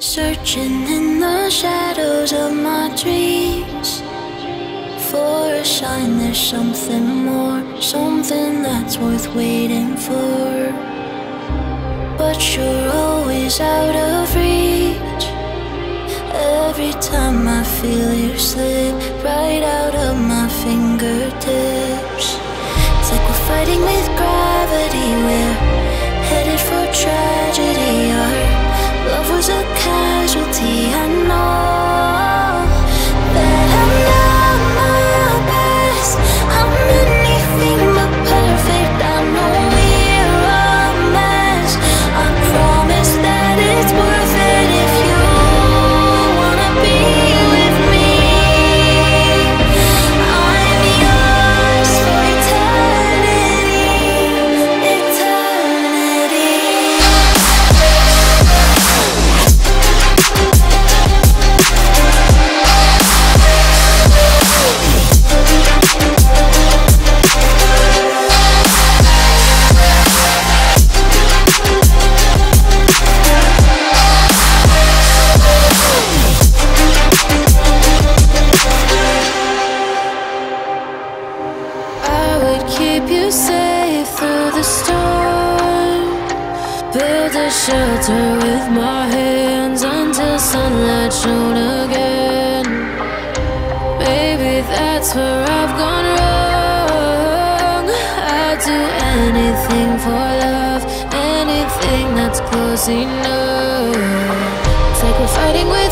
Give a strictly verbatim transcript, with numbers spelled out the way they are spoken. Searching in the shadows of my dreams for a sign there's something more, something that's worth waiting for. But you're always out of reach. Every time I feel you slip right out of my fingertips. It's like we're fighting with gravity, we're headed for tragedy. Our love was a casualty, I know that I'm not my best, I'm anything but perfect. I know we're a mess, I promise that it's worth it if you wanna be with me. I'm yours for eternity, eternity. Keep you safe through the storm. Build a shelter with my hands until sunlight shone again. Maybe that's where I've gone wrong. I'd do anything for love, anything that's close enough. It's like we're fighting with